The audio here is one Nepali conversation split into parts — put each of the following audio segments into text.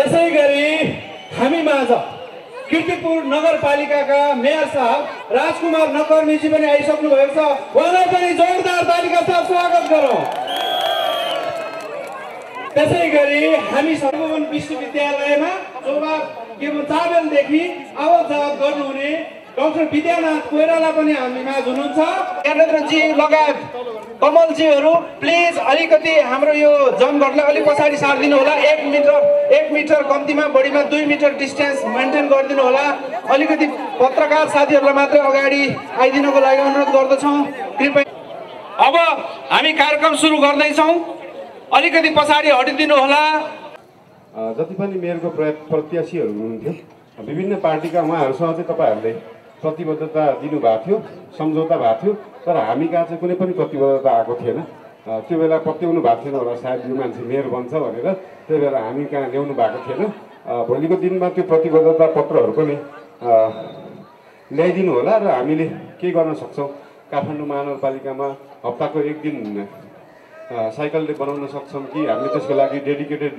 त्यसैगरी हामी माझ कीर्तिपुर नगरपालिकाका मेयर साहब राजकुमार नकर्मीजी पनि आइसक्नु भएको छ। उहाँलाई पनि जोरदार तालिका साथ स्वागत गरौँ। त्यसैगरी हामी सर्वोवन विश्वविद्यालयमा जोबा केवल चाबेलदेखि आवत जावत गर्नुहुने डाक्टर विद्यानाथ कोइराला पनि हामी माझ हुनुहुन्छ। ज्ञानेन्द्रजी लगायत कमलजीहरु प्लिज अलिकति हाम्रो यो जनघटना अलि पछाडी सार्दिनु होला। 1 मिटर कम्तीमा बढीमा 2 मिटर डिस्टेन्स मेन्टेन गर्दिनु होला। अलिकति पत्रकार साथीहरुलाई मात्र अगाडि आइदिनुको लागि अनुरोध गर्दछौं कृपया। अब हामी कार्यक्रम सुरु गर्दै छौं, अलिकति पछाडी हटिदिनु होला। जति पनि मेयरको प्रत्याशीहरु हुनुहुन्थ्यो विभिन्न पार्टीका उहाँहरुसँग चाहिँ तपाईहरुले प्रतिबद्धता दिनुभएको थियो, सम्झौता भएको थियो, तर हामी कहाँ चाहिँ कुनै पनि प्रतिबद्धता आएको थिएन। त्यो बेला पत्याउनु भएको थिएन होला सायद यो मान्छे मेयर बन्छ भनेर, त्यही भएर हामी कहाँ ल्याउनु भएको थिएन। भोलिको दिनमा त्यो प्रतिबद्धता पत्रहरू पनि ल्याइदिनु होला र हामीले के गर्न सक्छौँ। काठमाडौँ महानगरपालिकामा हप्ताको एक दिन साइकल डे बनाउन सक्छौँ कि हामीले, त्यसको लागि डेडिकेटेड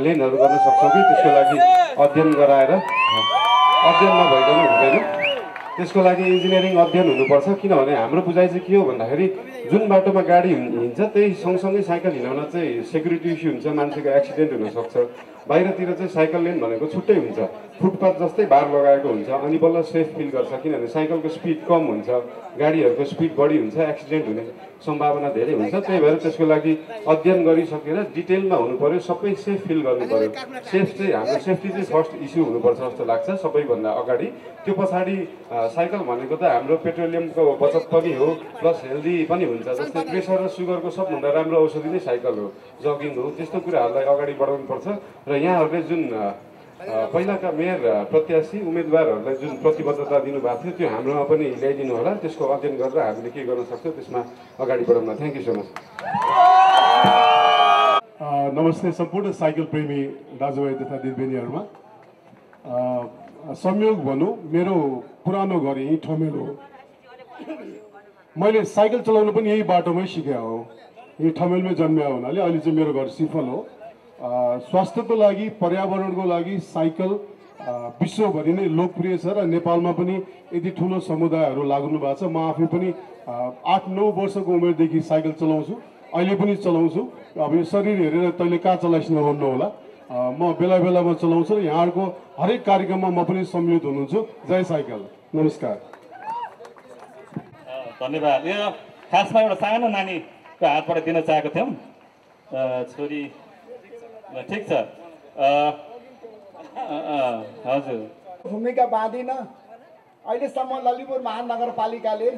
लेनहरू गर्न सक्छौँ कि, त्यसको लागि अध्ययन गराएर अध्ययन नभइकन हुँदैन, त्यसको लागि इन्जिनियरिङ अध्ययन हुनुपर्छ। किनभने हाम्रो बुझाइ चाहिँ के हो भन्दाखेरि जुन बाटोमा गाडी हिँड्छ त्यही सँगसँगै साइकल हिँडाउन चाहिँ सेक्युरिटी इस्यु हुन्छ, मान्छेको एक्सिडेन्ट हुनसक्छ। बाहिरतिर चाहिँ साइकल लेन भनेको छुट्टै हुन्छ, फुटपाथ जस्तै बार लगाएको हुन्छ, अनि बल्ल सेफ फिल गर्छ। किनभने साइकलको स्पिड कम हुन्छ, गाडीहरूको स्पिड बढी हुन्छ, एक्सिडेन्ट हुने सम्भावना धेरै हुन्छ। त्यही भएर त्यसको लागि अध्ययन गरिसकेर डिटेलमा हुनुपर्यो, सबै सेफ फिल गर्नुपर्यो। सेफ चाहिँ हाम्रो सेफ्टी चाहिँ फर्स्ट इस्यु हुनुपर्छ जस्तो लाग्छ सबैभन्दा अगाडि। त्यो पछाडि साइकल भनेको त हाम्रो पेट्रोलियमको बचत पनि हो, प्लस हेल्दी पनि हुन्छ। जस्तै प्रेसर र सुगरको सबभन्दा राम्रो औषधि नै साइकल हो, जगिङ हो। त्यस्तो कुराहरूलाई अगाडि बढाउनुपर्छ। र यहाँहरूले जुन पहिलाका मेयर प्रत्याशी उम्मेदवारहरूलाई जुन प्रतिबद्धता दिनुभएको थियो त्यो हाम्रोमा पनि ल्याइदिनु होला। त्यसको अध्ययन गरेर हामीले के गर्न सक्छौँ त्यसमा अगाडि बढाउन। Thank you so much. नमस्ते सम्पूर्ण साइकल प्रेमी दाजुभाइ तथा दिदीबहिनीहरूमा। संयोग भनौँ, मेरो पुरानो घर यहीँ ठमेल हो। मैले साइकल चलाउनु पनि यही बाटोमै सिकेँ हो। यही ठमेलमै जन्मिया हुनाले अहिले चाहिँ मेरो घर सिफल हो। स्वास्थ्यको लागि, पर्यावरणको लागि साइकल विश्वभरि नै लोकप्रिय छ र नेपालमा पनि यति ठुलो समुदायहरू लाग्नु भएको छ। म आफै पनि 8-9 वर्षको उमेरदेखि साइकल चलाउँछु, अहिले पनि चलाउँछु। अब यो शरीर हेरेर तैँले कहाँ चलाइस् नभन्नु होला, म बेला बेलामा चलाउँछु र यहाँहरूको हरेक कार्यक्रममा म पनि सम्मिलित हुनुहुन्छ। जय साइकल। नमस्कार, धन्यवाद। यो खासमा एउटा सानो नानीको हातबाट दिन चाहेको थियौँ, छोरी ठीक छ हजुर। भूमिका बाँधिन। अहिलेसम्म ललितपुर महानगरपालिकाले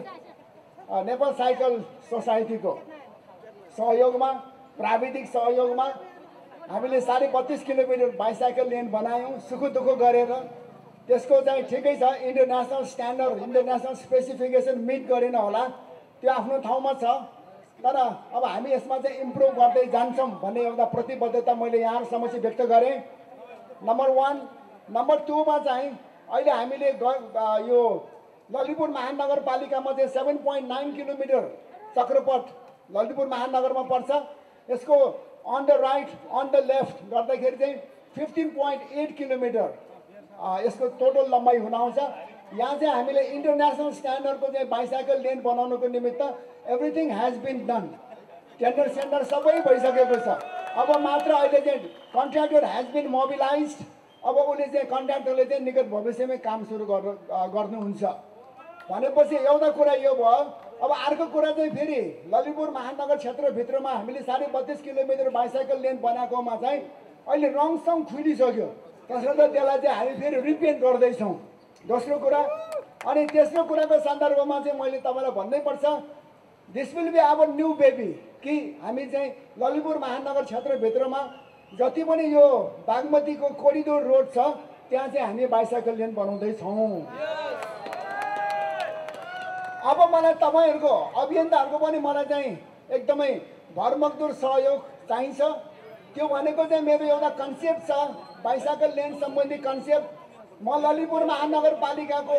नेपाल साइकल सोसाइटीको सहयोगमा, प्राविधिक सहयोगमा हामीले 25.5 किलोमिटर बाइसाइकल लेन बनायौँ सुख दुःख गरेर। त्यसको चाहिँ ठिकै छ, international standard, international specification meet गरेन होला, त्यो आफ्नो ठाउँमा छ। तर अब हामी यसमा चाहिँ इम्प्रुभ गर्दै जान्छौँ भन्ने एउटा प्रतिबद्धता मैले यहाँहरू समक्ष व्यक्त गरेँ। नम्बर 1। नम्बर 2मा चाहिँ अहिले हामीले यो ललितपुर महानगरपालिकामा चाहिँ 7.9 किलोमिटर चक्रपथ ललितपुर महानगरमा पर्छ। यसको on the right on the left गर्दाखेरि चाहिँ 15.8 किलोमिटर यसको टोटल लम्बाइ हुन आउँछ। यहाँ चाहिँ हामीले इन्टरनेसनल स्ट्यान्डर्डको चाहिँ बाइसाइकल लेन बनाउनुको निमित्त everything has been done, tender sender सबै भइसकेको छ। अब मात्र अहिले चाहिँ कन्ट्र्याक्टर हेज बिन मोबिलाइज। अब उसले चाहिँ कन्ट्र्याक्टरले चाहिँ निकट भविष्यमै काम सुरु गर्नुहुन्छ भनेपछि एउटा कुरा यो भयो। अब अर्को कुरा चाहिँ फेरि ललितपुर महानगर क्षेत्रभित्रमा हामीले 32.5 किलोमिटर बाइसाइकल लेन बनाएकोमा चाहिँ अहिले रङसङ खुलिसक्यो, त्यसर्थ त्यसलाई चाहिँ हामी फेरि रिपेन्ट गर्दैछौँ। दोस्रो कुरा, अनि तेस्रो कुराको सन्दर्भमा चाहिँ मैले तपाईँलाई भन्नैपर्छ, this will be our new baby कि हामी चाहिँ ललितपुर महानगर क्षेत्रभित्रमा जति पनि यो बागमतीको कोरिडोर रोड छ त्यहाँ चाहिँ हामी बाइसाइकल लेन बनाउँदैछौँ। अब मलाई तपाईँहरूको अभियन्ताहरूको पनि मलाई चाहिँ एकदमै भरमकदुर सहयोग चाहिन्छ। त्यो भनेको चाहिँ मेरो एउटा कन्सेप्ट छ बाइसाइकल लेन सम्बन्धी कन्सेप्ट। म ललितपुर महानगरपालिकाको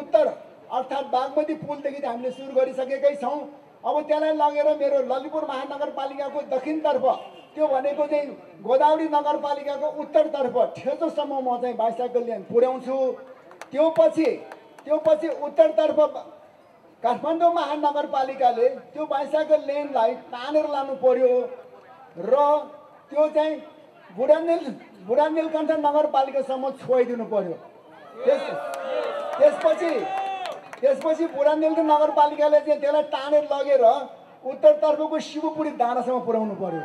उत्तर अर्थात् बागमती पुलदेखि त हामीले सुरु गरिसकेकै छौँ। अब त्यसलाई लगेर मेरो ललितपुर महानगरपालिकाको दक्षिणतर्फ त्यो भनेको चाहिँ गोदावरी नगरपालिकाको उत्तरतर्फ ठेचोसम्म म चाहिँ बाइसाइकल लेन पुर्याउँछु। त्यो पछि उत्तरतर्फ काठमाडौँ महानगरपालिकाले त्यो बाइसाइकल लेनलाई तानेर लानु पर्यो र त्यो चाहिँ बुढानीलकण्ठ नगरपालिकासम्म छोइदिनु पर्यो। त्यसपछि बुढानीलकण्ठ नगरपालिकाले चाहिँ त्यसलाई तानेर लगेर उत्तरतर्फको शिवपुरी दानासम्म पुर्याउनु पर्यो।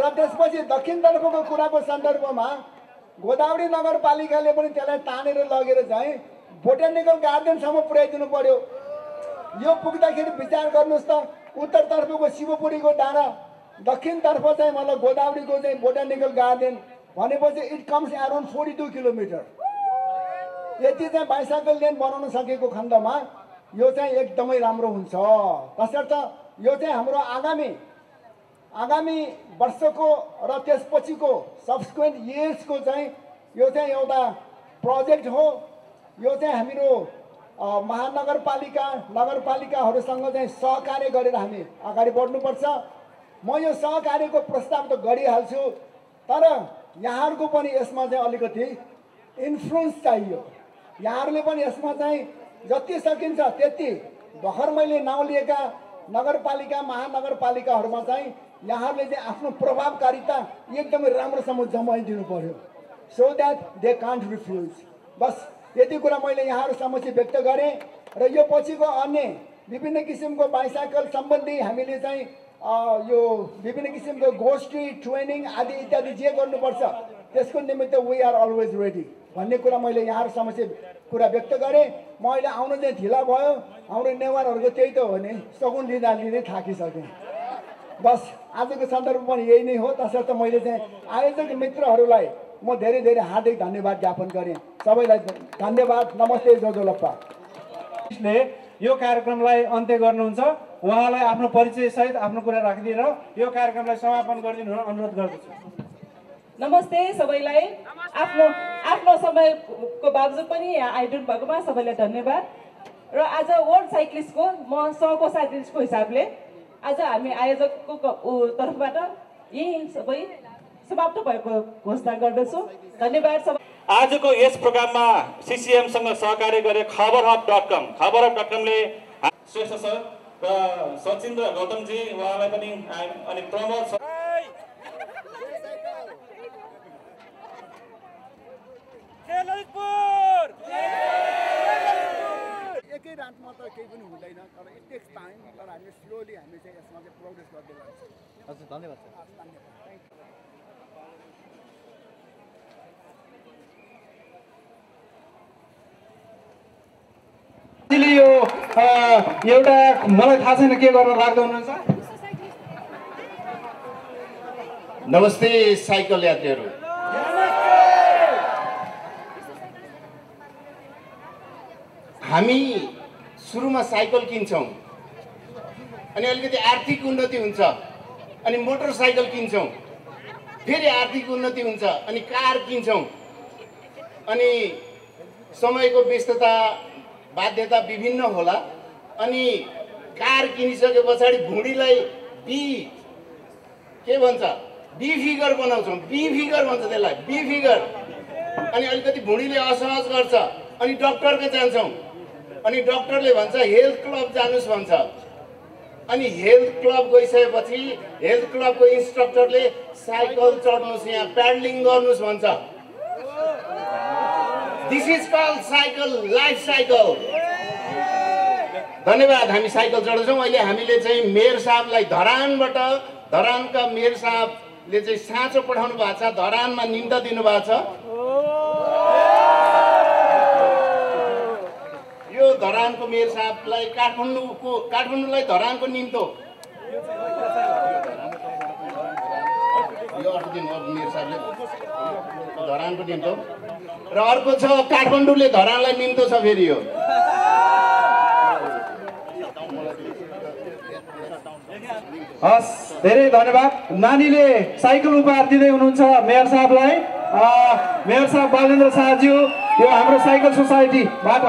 र त्यसपछि दक्षिणतर्फको कुराको सन्दर्भमा गोदावरी नगरपालिकाले पनि त्यसलाई तानेर लगेर चाहिँ बोटानिकल गार्डनसम्म पुर्याइदिनु पर्यो। यो पुग्दाखेरि विचार गर्नुहोस् त, उत्तरतर्फको शिवपुरीको दाना, दक्षिणतर्फ चाहिँ मतलब गोदावरीको चाहिँ बोटानिकल गार्डन भनेपछि इट कम्स अराउन्ड 42 किलोमिटर। यति चाहिँ बाइसाइकल लेन बनाउन सकेको खण्डमा यो चाहिँ एकदमै राम्रो हुन्छ। तसर्थ यो चाहिँ हाम्रो आगामी वर्षको र त्यसपछिको सब्सिक्वेन्ट इयर्सको चाहिँ यो चाहिँ एउटा प्रोजेक्ट हो। यो चाहिँ हाम्रो महानगरपालिका नगरपालिकाहरूसँग चाहिँ सहकार्य गरेर हामी अगाडि बढ्नुपर्छ। म यो सहकार्यको प्रस्ताव त गरिहाल्छु, तर यहाँहरूको पनि यसमा चाहिँ अलिकति इन्फ्लुएन्स चाहियो। यहाँहरूले पनि यसमा चाहिँ जति सकिन्छ त्यति, भर्खर मैले नाउँ लिएका नगरपालिका महानगरपालिकाहरूमा चाहिँ यहाँहरूले चाहिँ आफ्नो प्रभावकारिता एकदमै राम्रोसँग जमाइदिनु पर्यो, so that they can't refuse. बस यति कुरा मैले यहाँहरू समक्ष व्यक्त गरेँ र यो पछिको अन्य विभिन्न किसिमको बाइसाइकल सम्बन्धी हामीले चाहिँ यो विभिन्न किसिमको गोष्ठी ट्रेनिङ आदि इत्यादि जे गर्नुपर्छ त्यसको निमित्त वी आर अलवेज रेडी भन्ने कुरा मैले यहाँहरू समक्ष कुरा व्यक्त गरेँ। म अहिले आउनु चाहिँ ढिला भयो, हाम्रो नेवारहरूको त्यही त हो नि, सगुन लिँदा थाकिसकेँ। बस आजको सन्दर्भ पनि यही नै हो। तसर्थ मैले चाहिँ आयोजक मित्रहरूलाई म धेरै धेरै हार्दिक धन्यवाद ज्ञापन गरेँ। सबैलाई धन्यवाद, नमस्ते, जोजोलप्पा। यसले यो कार्यक्रमलाई अन्त्य गर्नुहुन्छ, उहाँलाई आफ्नो परिचय सहित आफ्नो कुरा राखिदिएर यो कार्यक्रमलाई समापन गरिदिनु हुन अनुरोध गर्दछु। नमस्ते सबैलाई। आफ्नो समयको बावजुद पनि यहाँ आइदिनु भएकोमा सबैलाई धन्यवाद। र आज वर्ल्ड साइक्लिस्टको म सहको साइक्लिस्टको हिसाबले आज हामी आयोजकको तर्फबाट यही सबै समाप्त भएको घोषणा गर्दछु। धन्यवाद सबै। आजको यस प्रोग्राममा सिसिएमसँग सहकार्य गरे खबरहब.कमले श्रेष्ठ सर र सचिन्द्र गौतमजी उहाँलाई पनि अनि प्रमोद सर एकै रातमा त केही पनि हुँदैन, तर इट टेक्स टाइम। तर हामी स्लोली हामी चाहिँ यसमा चाहिँ प्रोग्रेस गर्दै जान्छौँ। हजुर धन्यवाद सर। एउटा मलाई थाहा छैन के गर्न लाग्दै हुनुहुन्छ। नमस्ते साइकल यात्रीहरू, हामी सुरुमा साइकल किन्छौँ, अनि अलिकति आर्थिक उन्नति हुन्छ, अनि मोटरसाइकल किन्छौँ, फेरि आर्थिक उन्नति हुन्छ, अनि कार किन्छौँ, अनि समयको व्यस्तता बाध्यता विभिन्न होला, अनि कार किनिसके पछाडि भुँडीलाई बी फिगर बनाउँछौँ, बी फिगर भन्छ त्यसलाई, बी फिगर, अनि अलिकति भुँडीले असहज गर्छ, अनि डक्टरको जान्छौँ, अनि डक्टरले भन्छ हेल्थ क्लब जानुस् भन्छ, अनि हेल्थ क्लब गइसकेपछि हेल्थ क्लबको इन्स्ट्रक्टरले साइकल चढ्नुहोस्, यहाँ प्याडलिङ गर्नुहोस् भन्छ। This is called cycle, life cycle. धन्यवाद। हामी साइकल चढ्छौँ। अहिले हामीले चाहिँ मेयर साहबलाई धरानका मेयर साहबले चाहिँ साँचो पठाउनु भएको छ, धरानमा निम्दा दिनुभएको छ। यो धरानको मेयर साहबलाई काठमाडौँलाई धरानको निम्तो यो अर्को दिन मेयर साहबले धरानको निम्तो, र अर्को छ काठमाडौँले धरानलाई निम्तो छ। फेरि यो हस्, धेरै धन्यवाद। नानीले साइकल उपहार दिँदै हुनुहुन्छ मेयर साहबलाई। मेयर साहब बालेन्द्र शाहज्यू, यो हाम्रो साइकल सोसाइटीबाट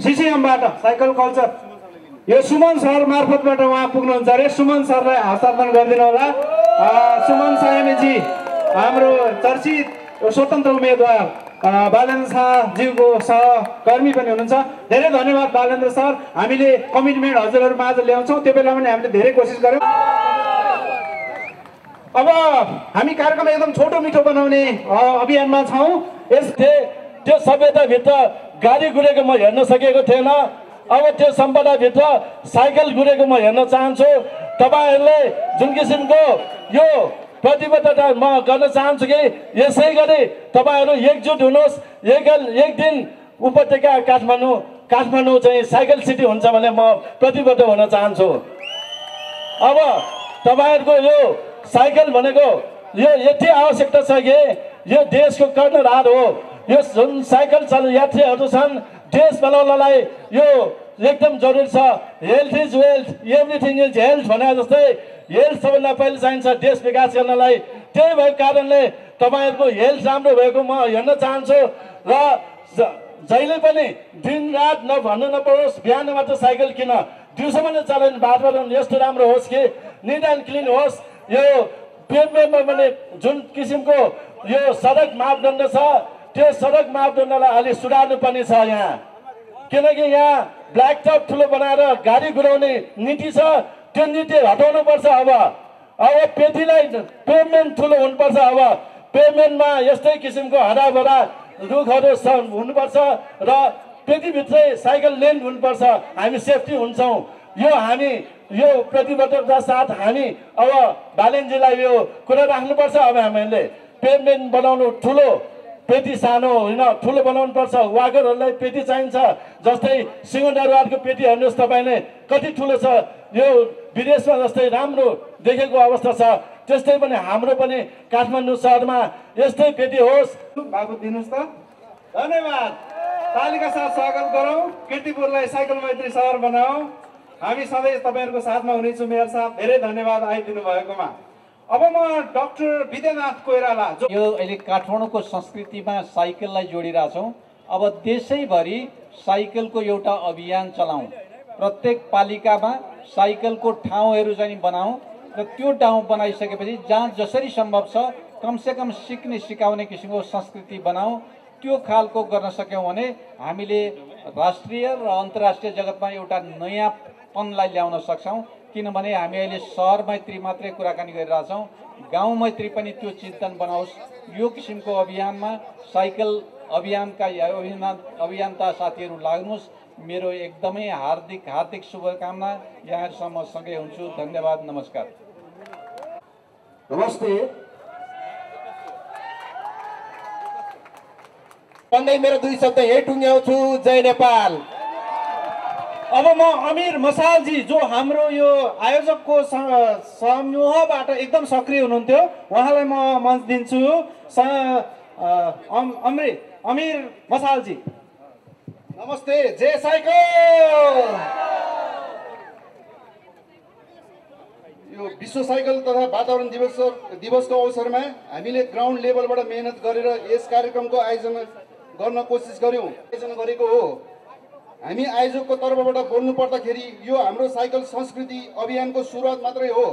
सिसिएमबाट साइकल कल्चर यो सुमन सर मार्फतबाट वहाँ पुग्नुहुन्छ अरे सुमन सरलाई आशीर्वाद गरिदिनु होला। सुमन सायनेजी हाम्रो चर्चित स्वतन्त्र उम्मेदवार बालेन शाहज्यूको सहकर्मी पनि हुनुहुन्छ। धेरै धन्यवाद बालेन्द्र सर, हामीले कमिटमेन्ट हजुरहरुमा आज ल्याउँछौँ, त्यो बेला पनि हामीले धेरै कोसिस गर्यौं। अब हामी कार्यक्रम एकदम छोटो मिठो बनाउने अभियानमा छौँ। यसले त्यो सभ्यताभित्र गाडी गुरेको म हेर्न सकेको थिएन, अब त्यो सम्पदाभित्र साइकल गुरेको म हेर्न चाहन्छु। तपाईहरुले जुन किसिमको यो प्रतिबद्धता म गर्न चाहन्छु कि यसै गरी तपाईहरु एकजुट हुनुहोस्, एक दिन उपत्यका काठमाडौँ चाहिँ साइकल सिटी हुन्छ भने म प्रतिबद्ध हुन चाहन्छु। अब तपाईहरुको यो साइकल भनेको यो यति आवश्यकता छ कि यो देशको कर्णधार हो। यो जुन साइकल यात्रीहरू छन् देश बनाउनलाई यो एकदम जरुरी छ। Health is wealth, everything is health भने जस्तै हेल्थ सबभन्दा पहिले चाहिन्छ देश विकास गर्नलाई। त्यही भएको कारणले तपाईहरुको हेल्थ राम्रो भएको म हेर्न चाहन्छु र जहिले पनि दिनरात नभन्नु नपरोस्, बिहान मात्र साइकल किन, दिउँसो पनि चलाउन, वातावरण यस्तो राम्रो होस् कि निट एन्ड क्लिन होस्। यो पेभमेन्टमा भने जुन किसिमको यो सडक मापदण्ड छ त्यो सडक मापदण्डलाई अलि सुधार्नु पर्ने छ यहाँ, किनकि यहाँ ब्ल्याकटप ठुलो बनाएर गाडी घुराउने नीति छ, त्यो नीति हटाउनुपर्छ। अब पेटीलाई पेभमेन्ट ठुलो हुनुपर्छ। अब पेभमेन्टमा यस्तै किसिमको हराभरा रुखहरू हुनुपर्छ र पेटीभित्रै साइकल लेन हुनुपर्छ, हामी सेफ्टी हुन्छौँ। यो हामी यो प्रतिबद्धता साथ हामी अब बालेनजीलाई यो कुरा राख्नुपर्छ। अब हामीले पेभमेन्ट बनाउनु ठुलो, पेटी सानो होइन, ठुलो बनाउनु पर्छ। वाकरहरूलाई पेटी चाहिन्छ, जस्तै सिंहदरबारको पेटी हेर्नुहोस् तपाईँले कति ठुलो छ। यो विदेशमा जस्तै राम्रो देखेको अवस्था छ, त्यस्तै पनि हाम्रो पनि काठमाडौँ शहरमा यस्तै पेटी होस्। बाबु दिनुहोस् त। धन्यवाद। तालिका साथ स्वागत गरौँ। किर्तिपुरलाई साइकल मैत्री सहर बनाऊ। हामी सधैँ तपाईँहरूको साथमा हुनेछौँ। मेयर साहब धेरै धन्यवाद आइदिनु भएकोमा। अब म डाक्टर विद्यानाथ कोइराला, यो अहिले काठमाडौँको संस्कृतिमा साइकललाई जोडिरहेछौँ। अब देशैभरि साइकलको एउटा अभियान चलाउँ, प्रत्येक पालिकामा साइकलको ठाउँहरू चाहिँ बनाऊ र त्यो ठाउँ बनाइसकेपछि जहाँ जसरी सम्भव छ कमसेकम सिक्ने सिकाउने किसिमको संस्कृति बनाऊ। त्यो खालको गर्न सक्यौँ भने हामीले राष्ट्रिय र अन्तर्राष्ट्रिय जगतमा एउटा नयाँपनलाई ल्याउन सक्छौँ। किनभने हामी अहिले सहर मैत्री मात्रै कुराकानी गरिरहेछौँ, गाउँ मैत्री पनि त्यो चिन्तन बनाओस्। यो किसिमको अभियानमा साइकल अभियानका साथीहरू लाग्नुहोस्। मेरो एकदमै हार्दिक शुभकामना। यहाँहरूसम्म सँगै हुन्छु। धन्यवाद। नमस्कार। नमस्ते भन्दै मेरो दुई शब्द यही टुङ्ग्याउँछु। जय नेपाल। अब म अमीर मसालजी, जो हाम्रो यो आयोजकको समूहबाट एकदम सक्रिय हुनुहुन्थ्यो, उहाँलाई म मञ्च दिन्छु। अमीर मसालजी नमस्ते। जय साइकल। यो विश्व साइकल तथा वातावरण दिवसको अवसरमा हामीले ग्राउन्ड लेभलबाट मेहनत गरेर यस कार्यक्रमको आयोजना गर्न कोसिस गर्यौँ गरेको हो। हामी आयोजकको तर्फबाट बोल्नु पर्दाखेरि यो हाम्रो साइकल संस्कृति अभियानको सुरुवात मात्रै हो।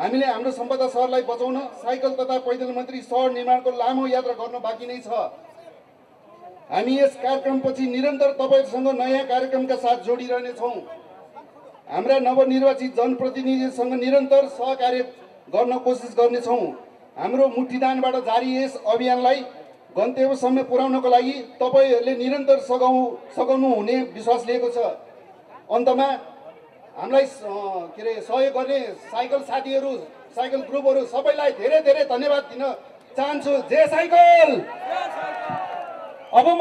हामीले हाम्रो सम्पदा सहरलाई बचाउन साइकल तथा पैदल मैत्री सहर निर्माणको लामो यात्रा गर्न बाँकी नै छ। हामी यस कार्यक्रमपछि निरन्तर तपाईंसँग नयाँ कार्यक्रमका साथ जोडिरहनेछौँ। हाम्रा नवनिर्वाचित जनप्रतिनिधिसँग निरन्तर सहकार्य गर्न कोसिस गर्नेछौँ। हाम्रो मुठीदानबाट जारी यस अभियानलाई गन्तव्यसम्म पुर्याउनको लागि तपाईहरूले निरन्तर सघाउनु हुने विश्वास लिएको छ। अन्तमा हामीलाई के अरे सहयोग गर्ने साइकल साथीहरू, साइकल ग्रुपहरू सबैलाई धेरै धेरै धन्यवाद दिन चाहन्छु। जय साइकल। अब म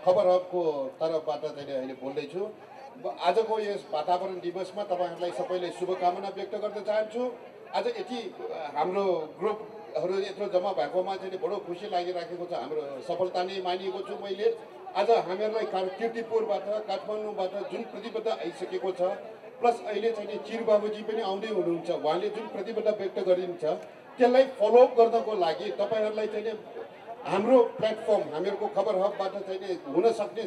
खबर हबको तर्फबाट चाहिँ अहिले बोल्दैछु। आजको यस वातावरण दिवसमा तपाईँहरूलाई सबैलाई शुभकामना व्यक्त गर्न चाहन्छु। आज यति हाम्रो ग्रुप यत्रो जम्मा भएकोमा चाहिँ बडो खुसी लागिराखेको छ। हाम्रो सफलता नै मानिएको छु मैले। आज हामीहरूलाई किर्तिपुरबाट काठमाडौँबाट जुन प्रतिबद्धता आइसकेको छ, प्लस अहिले चाहिँ चिर बाबुजी पनि आउँदै हुनुहुन्छ, उहाँले जुन प्रतिबद्धता व्यक्त गरिन्छ त्यसलाई फलोअप गर्नको लागि तपाईँहरूलाई चाहिँ हाम्रो प्लेटफर्म, हामीहरूको खबर हबबाट चाहिँ हुन सक्ने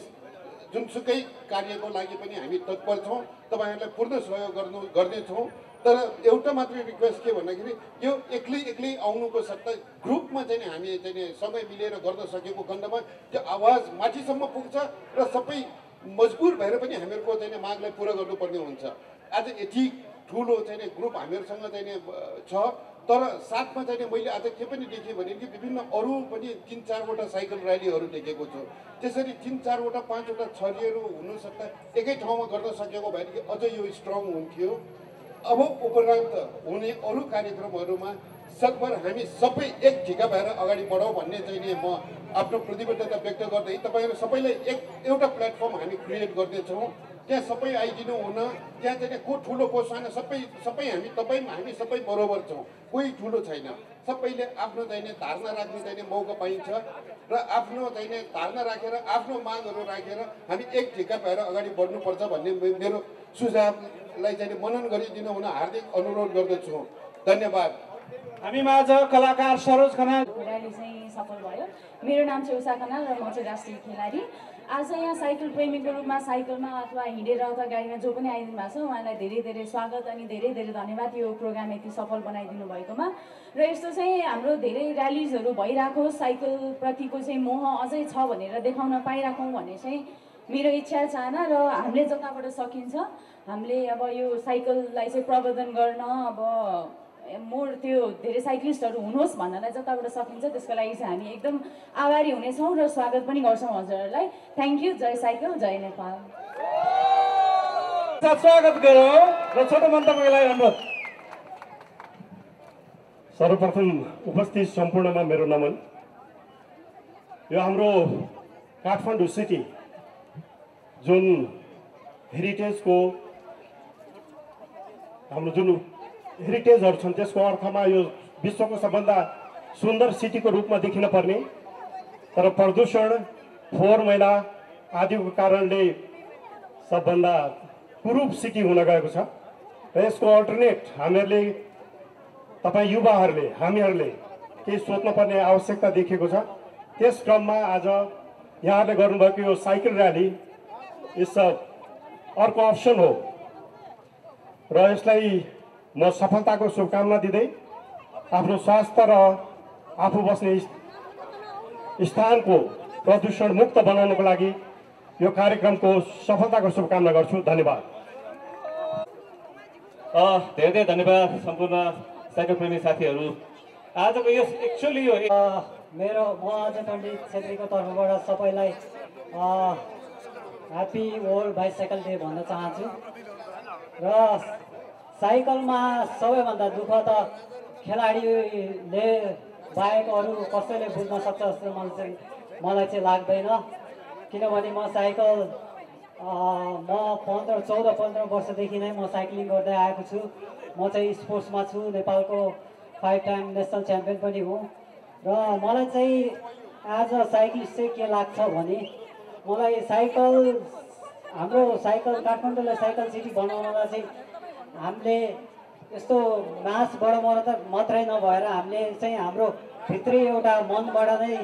जुनसुकै कार्यको लागि पनि हामी तत्पर छौं, तपाईहरुलाई पूर्ण सहयोग गर्नेछौं। तर एउटा मात्र रिक्वेस्ट के भन्दाखेरि यो एक्लै आउनुको सट्टा ग्रुपमा चाहिँ हामी चाहिँ सँगै मिलेर गर्न सकेको खण्डमा त्यो आवाज माथिसम्म पुग्छ र सबै मजबुर भएर पनि हामीहरुको चाहिँ मागलाई पूरा गर्नुपर्ने हुन्छ। आज यति ठूलो चाहिँ ग्रुप हामीहरुसँग चाहिँ छ, तर साथमा चाहिँ मैले आज के पनि देखेँ भने कि विभिन्न अरु पनि 3-4 वटा साइकल र्यालीहरु देखेको छु। त्यसरी 3-4 वटा 5 वटा छरिहरु हुन सक्दा एकै ठाउँमा गर्न सकेको भए कि अझ यो स्ट्रङ हुन्थ्यो। अब उपरान्त हुने अरु कार्यक्रमहरुमा सकभर हामी सबै एक ठिका भएर अगाडि बढौं भन्ने चाहिँ म आफ्नो प्रतिबद्धता व्यक्त गर्दै तपाईहरु सबैलाई एउटा प्लेटफर्म हामी क्रिएट गर्दै छौं। त्यहाँ सबै आइदिनु हुन, त्यहाँ चाहिँ को ठुलो को सानो सबै हामी हामी सबै बराबर छौं, कोही ठुलो छैन। सबैले आफ्नो चाहिँ धारणा राख्ने चाहिँ मौका पाइन्छ र आफ्नो चाहिँ धारणा राखेर आफ्नो मागहरु राखेर हामी एक ठिका भएर अगाडि बढ्नुपर्छ भन्ने मेरो सुझावलाई चाहिँ मनन गरिदिनु हुन हार्दिक अनुरोध गर्दछु। धन्यवाद। हामीमा आज कलाकार सरोज खनाल राली चाहिँ सफल भयो। मेरो नाम चाहिँ उषा खनाल र म चाहिँ राष्ट्रिय खेलाडी। आज यहाँ साइकल प्रेमीको रूपमा साइकलमा अथवा हिँडेर अथवा गाडीमा जो पनि आइदिनु भएको छ उहाँलाई धेरै-धेरै स्वागत अनि धेरै-धेरै धन्यवाद यो प्रोग्राम यति सफल बनाइदिनु भएकोमा। र यस्तो चाहिँ हाम्रो धेरै र्यालीजहरु भइराखो, साइकल प्रतिको चाहिँ मोह अझै छ भनेर देखाउन पाइराखौं भन्ने चाहिँ मेरो इच्छा चाहना र हामीले जताबाट सकिन्छ हामीले अब यो साइकललाई चाहिँ प्रबन्धन गर्न अब मोर त्यो धेरै साइक्लिस्टहरु हुनुहोस् भन्नलाई जताबाट सकिन्छ त्यसको लागि चाहिँ हामी एकदम आभारी हुनेछौं र स्वागत पनि गर्छौं हजुरहरुलाई। Thank you. जय साइकल, जय नेपाल। स्वागत गरौं र छोटो मन्तव्यलाई अनुरोध। सर्वप्रथम उपस्थित सम्पूर्णमा मेरो नमन। यो हाम्रो काठमाडौं सिटी जुन हेरिटेजको हाम्रो जुन हेरिटेजहरु छन् त्यसको अर्थमा यो विश्वको सबभन्दा सुन्दर सिटीको रूपमा देखिन पर्ने, तर प्रदूषण, फोहोर मैला आदिको कारणले सबभन्दा कुरूप सिटी हुन गएको छ। र यसको अल्टरनेट हामीहरुले तपाई युवाहरुले हामीहरुले के सोच्नुपर्ने आवश्यकता देखिएको छ। त्यस क्रममा आज यहाँहरुले गर्नुभएको यो साइकल र्याली यस अर्को अप्सन हो र यसलाई म सफलताको शुभकामना दिदै आफ्नो स्वास्थ्य र आफू बस्ने स्थानको प्रदूषण मुक्त बनाउनको लागि यो कार्यक्रमको सफलताको शुभकामना गर्छु। धन्यवाद। धेरै धन्यवाद सम्पूर्ण साइकल प्रेमी साथीहरु। आजको यो एक्चुअली यो मेरो म आज पण्डित छेत्रीको तर्फबाट सबैलाई ह्यापी वर्ल्ड बाइसाइकल डे भन्न चाहन्छु। र साइकलमा सबैभन्दा दुःख त खेलाडीले बाहेक अरू कसैले बुझ्न सक्छ जस्तो मलाई चाहिँ लाग्दैन, किनभने म साइकल म 14-15 वर्षदेखि नै म साइक्लिङ गर्दै आएको छु। म चाहिँ स्पोर्ट्समा छु, नेपालको 5 टाइम नेसनल च्याम्पियन पनि हुँ। र मलाई चाहिँ आज साइक्लिस्ट चाहिँ के लाग्छ भने मलाई साइकल हाम्रो साइकल काठमाडौँलाई साइकल सिटी बनाउनलाई चाहिँ हामीले यस्तो मास बढाउन मात्रै नभएर हामीले चाहिँ हाम्रो भित्री एउटा मनबाट नै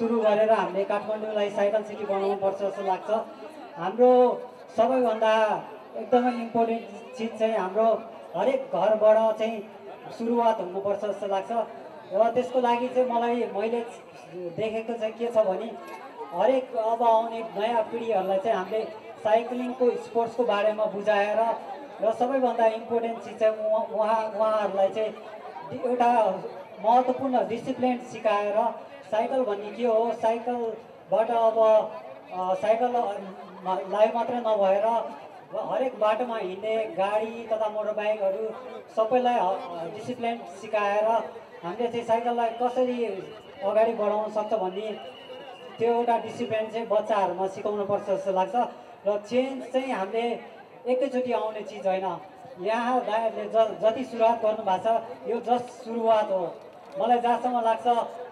सुरु गरेर हामीले काठमाडौँलाई साइकल सिटी बनाउनुपर्छ जस्तो लाग्छ। हाम्रो सबैभन्दा एकदमै इम्पोर्टेन्ट चिज चाहिँ हाम्रो हरेक घरबाट चाहिँ सुरुवात हुनुपर्छ जस्तो लाग्छ। र त्यसको लागि चाहिँ मैले देखेको चाहिँ के छ भने हरेक अब आउने नयाँ पिँढीहरूलाई चाहिँ हामीले साइक्लिङको स्पोर्ट्सको बारेमा बुझाएर र सबैभन्दा इम्पोर्टेन्ट चिज चाहिँ उहाँहरूलाई चाहिँ एउटा महत्त्वपूर्ण डिसिप्लिन सिकाएर साइकल भन्ने के हो, साइकलबाट अब साइकललाई मात्रै नभएर हरेक बाटोमा हिँड्ने गाडी तथा मोटर बाइकहरू सबैलाई डिसिप्लिन सिकाएर हामीले चाहिँ साइकललाई कसरी अगाडि बढाउन सक्छ भन्ने त्यो एउटा डिसिप्लिन चाहिँ बच्चाहरूमा सिकाउनुपर्छ जस्तो लाग्छ। र चेन्ज चाहिँ हामीले एकैचोटि आउने चिज होइन, यहाँ दाइहरूले जति सुरुवात गर्नुभएको छ यो जस्ट सुरुवात हो। मलाई जहाँसम्म लाग्छ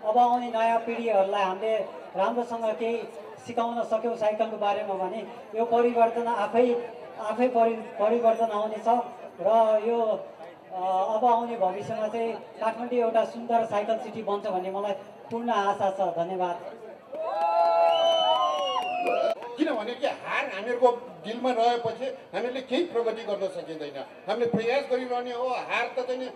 अब आउने नयाँ पिँढीहरूलाई हामीले राम्रोसँग केही सिकाउन सक्यौँ साइकलको बारेमा भने यो परिवर्तन आफै परिवर्तन आउनेछ। र यो अब आउने भविष्यमा चाहिँ काठमाडौँ एउटा सुन्दर साइकल सिटी बन्छ भन्ने मलाई पूर्ण आशा छ। धन्यवाद। किनभने के हार हामीहरुको दिलमा रहेपछि हामीले केही प्रगति गर्न सकिदैन। हामीले प्रयास गरिरहने हो। हार त चाहिँ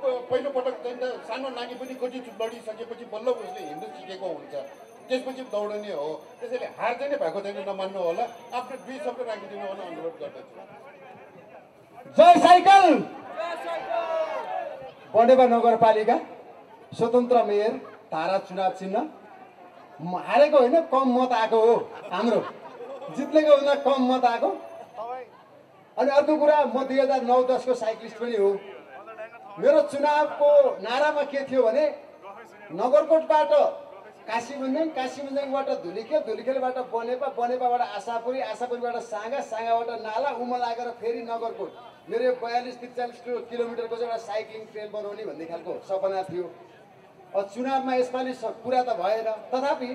पहिलो पटक चाहिँ सानो नानी पनि खोजी लडिसकेपछि बल्ल उसले हिँड्न सिकेको हुन्छ, त्यसपछि दौड्ने हो। त्यसैले हार चाहिँ भएको छैन, नमान्नु होला। आफ्नो दुई शब्द राखिदिनु होला अनुरोध गर्दछु। जय साइकल। बनेपा नगरपालिका स्वतन्त्र मेयर धारा चुनाव चिन्ह हारेको होइन, कम मत आएको हो। हाम्रो जित्नेको भन्दा कम मत आएको। अनि अर्को कुरा, म 2009-10 को साइक्लिस्ट पनि हो। मेरो चुनावको नारामा के थियो भने नगरकोटबाट काशीमञ्जन, काशीमञ्जनबाट धुलिखेल, धुलिखेलबाट बनेपा, बनेपाबाट आशापुरी, आशापुरीबाट साँगा, साँगाबाट नाला, उमा लागेर फेरि नगरकोट। मेरो 42-43 किलोमिटरको एउटा साइक्लिङ ट्रेल बनाउने भन्ने खालको सपना थियो। और चुनाव में यसपाली पूरा तो भएन। तथापि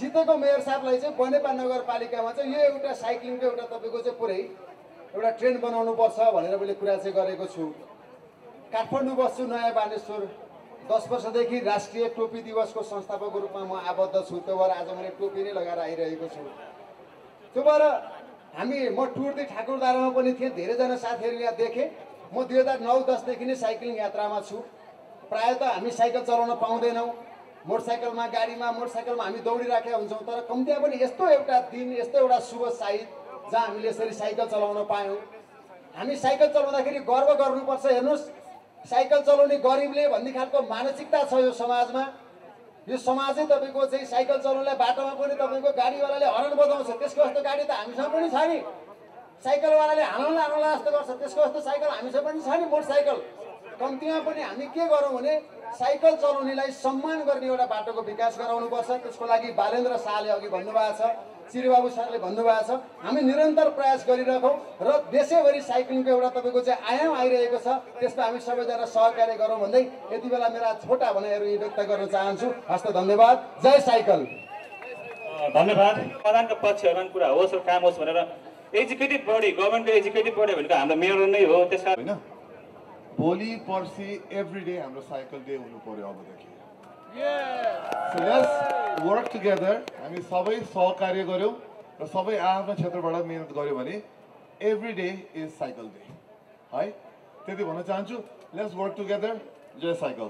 जितेको मेयर साहबलाई चाहिँ बनेपा नगरपालिकामा चाहिँ यो एउटा साइक्लिङको एउटा तपाईको चाहिँ पुरै एउटा ट्रेन्ड बनाउनु पर्छ भनेर मैले कुरा चाहिँ गरेको छु। काठमाडौँ बस्छु, नयाँ बानेश्वर। 10 वर्षदेखि राष्ट्रिय टोपी दिवसको संस्थापकको रूपमा म आबद्ध छु। त्यो भएर आज मैले टोपी नै लगाएर आइरहेको छु। त्यो भएर म टुर्दी ठाकुरदारामा पनि थिएँ। धेरैजना साथीहरू यहाँ देखे। म 2009-10 देखि नै साइक्लिङ यात्रामा छु। प्रायः त हामी साइकल चलाउन पाउँदैनौँ। मोटरसाइकलमा, गाडीमा, मोटरसाइकलमा हामी दौडिराखेका हुन्छौँ। तर कम्तीमा पनि यस्तो एउटा दिन, यस्तो एउटा शुभ साइत जहाँ हामीले यसरी साइकल चलाउन पायौँ। हामी साइकल चलाउँदाखेरि गर्व गर्नुपर्छ। हेर्नुहोस्, साइकल चलाउने गरिबले भन्ने खालको मानसिकता छ यो समाजमा। यो समाजै तपाईँको चाहिँ साइकल चलाउनलाई बाटोमा पनि तपाईँको गाडीवालाले हर्न बजाउँछ। त्यसको जस्तो गाडी त हामीसँग पनि छ नि। साइकलवालाले हालौँला हालौँला जस्तो गर्छ। त्यसको जस्तो साइकल हामीसँग पनि छ नि, मोटरसाइकल। कम्तीमा पनि हामी के गरौँ भने साइकल चलाउनेलाई सम्मान गर्ने एउटा बाटोको विकास गराउनुपर्छ। त्यसको लागि बालेन्द्र शाहले अघि भन्नुभएको छ, चिरबाबु सरले भन्नुभएको छ, हामी निरन्तर प्रयास गरिरहेछौँ र देशैभरि साइक्लिङको एउटा तपाईँको चाहिँ आयाम आइरहेको छ। त्यसमा हामी सबैजना सहकार्य गरौँ भन्दै यति बेला मेरा छोटा भनाइहरू व्यक्त गर्न चाहन्छु। हस्त धन्यवाद। जय साइकल। धन्यवाद। प्रधानको पक्ष हरान कुरा होस् र काम होस् भनेर एजुकेटिभ बडी, गभर्नमेन्टको एजुकेटिभ बडी भनेको हाम्रो मेयर नै हो। त्यसका हैन भोलि पर्सी एभ्री डे हाम्रो साइकल डे हुनु पर्यो अबदेखि। So let's work together. हामी सबै सहकार्य गर्यौँ र सबै आफ्नो क्षेत्रबाट मेहनत गर्यौँ भने every day is cycle day, है। त्यति भन्न चाहन्छु। Let's work together. जय साइकल।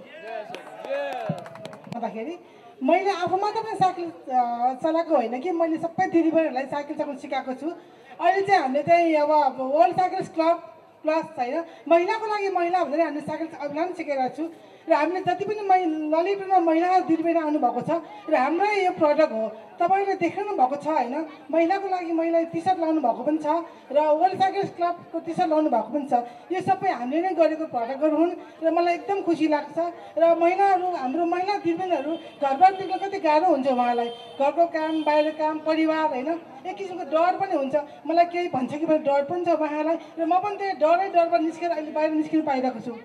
भन्दाखेरि मैले आफू मात्रै साइकल चलाएको होइन कि मैले सबै दिदीबहिनीहरूलाई साइकल चलाउन सिकाएको छु। अहिले चाहिँ हामीले चाहिँ अब वर्ल्ड साइकल्स क्लब प्लस छैन, महिलाको लागि महिला भनेर हामीले साइकल अभियान सिकेर छु। र हामीले जति पनि ललितपुरमा महिला दिदीबहिनी आउनुभएको छ र हाम्रै यो प्रडक्ट हो। तपाईँले देख्नु भएको छ होइन, महिलाको लागि महिला टी सर्ट लाउनु भएको पनि छ र वर्ल्ड साइकल क्लबको टी सर्ट लाउनु भएको पनि छ। यो सबै हामीले नै गरेको प्रडक्टहरू हुन् र मलाई एकदम खुसी लाग्छ। र महिलाहरू, हाम्रो महिला दिदीबहिनीहरू घरबाट निस्कन कति गाह्रो हुन्छ उहाँलाई। घरको काम, बाहिर काम, परिवार होइन, एक किसिमको डर पनि हुन्छ। मलाई केही भन्छ कि भने डर पनि छ उहाँलाई र म पनि त्यो डरबाट निस्केर अहिले बाहिर निस्किनु पाइरहेको छु। र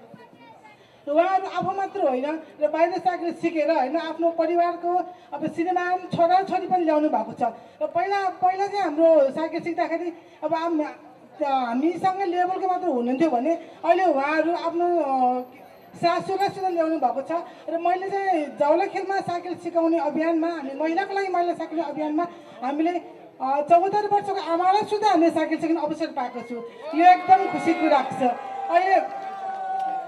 उहाँहरू आफू मात्र होइन र बाहिर साइकल सिकेर होइन आफ्नो परिवारको अब श्रीमान छोराछोरी पनि ल्याउनु भएको छ। र पहिला पहिला चाहिँ हाम्रो साइकल सिक्दाखेरि अब हामीसँग लेभलको मात्र हुनुहुन्थ्यो भने अहिले उहाँहरू आफ्नो सासूलाई सुधा ल्याउनु भएको छ। र मैले चाहिँ झौलाखेलमा साइकल सिकाउने अभियानमा, हामी महिलाको लागि महिला साइकल अभियानमा हामीले 74 वर्षको आमालाई सुधा हामीले साइकल सिक्ने अवसर पाएको छु। यो एकदम खुसीको कुरा छ। अहिले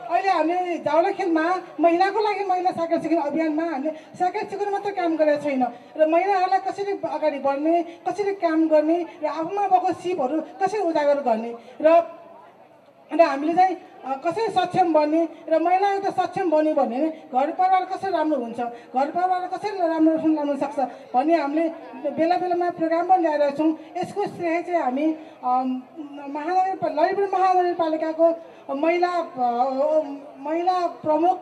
अहिले हामीले झौलाखेलमा महिलाको लागि महिला साइकल सिक्ने अभियानमा हामीले साइकल सिकाउनु मात्र काम गरेको छैन र महिलाहरूलाई कसरी अगाडि बढ्ने, कसरी काम गर्ने र आफूमा भएको सिपहरू कसरी उजागर गर्ने र हामीले चाहिँ कसरी सक्षम बन्ने र महिलाहरू त सक्षम बन्यो भने घर परिवार कसरी राम्रो हुन्छ, घर परिवार कसरी राम्रो सुनाउन सक्छ भन्ने हामीले बेला बेलामा प्रोग्राम पनि ल्याइरहेको छौँ। यसको श्रेय चाहिँ हामी ललितपुर महानगरपालिकाको महिला प्रमुख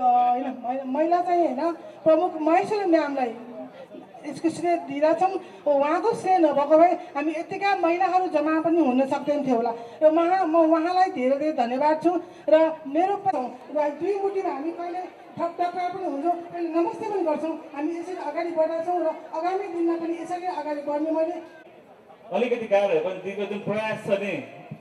होइन, महिला चाहिँ होइन प्रमुख महेश्वरी म्यामलाई यसको श्रेय दिइरहेछौँ। उहाँको श्रेय नभएको भए हामी यतिका महिलाहरू जम्मा पनि हुन सक्दैन थियो होला। र म उहाँलाई धेरै धेरै धन्यवाद छु। र मेरो र दुई मुठीमा हामी कहिले ठकठक्का पनि हुन्छौँ, कहिले नमस्ते पनि गर्छौँ। हामी यसरी अगाडि बढ्दैछौँ र आगामी दिनमा पनि यसरी अगाडि बढ्ने मैले अलिकति गाह्रो हो, जुन प्रयास छ नि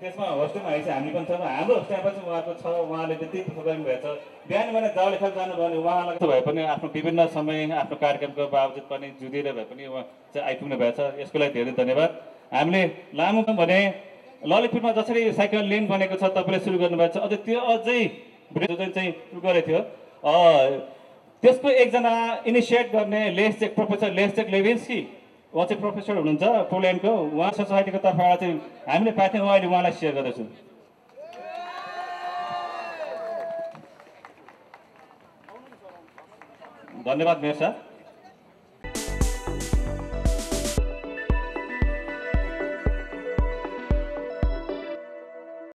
त्यसमा होस्टमा आइस हामी पनि छौं हाम्रो स्टाफ पनि उहाँको छ उहाँले त्यति प्रोग्राम भएछ बिहान भने जाडो खेल जानु भने उहाँलाई त भए पनि आफ्नो विभिन्न समय आफ्नो कार्यक्रमको बावजुद पनि जुदिएर भए पनि उहाँ चाहिँ आइपुग्नु भएछ यसको लागि धेरै धन्यवाद। हामीले लामो भने ललितपुरमा जसरी साइकल लेन बनेको छ तपाईले सुरु गर्नु भएको छ अझै त्यो अझै जुन चाहिँ गरेको थियो त्यसको एकजना इनिसिएट गर्ने लेस्चेक प्रोफेसर लेस्चेक लेभिन्स्की वहाँ चाहिँ प्रोफेसर हुनुहुन्छ पोल्यान्डको उहाँ सोसाइटीको तर्फबाट चाहिँ हामीले पाएको थियौँ अहिले उहाँलाई सेयर गर्दैछु। धन्यवाद मेयर साहब।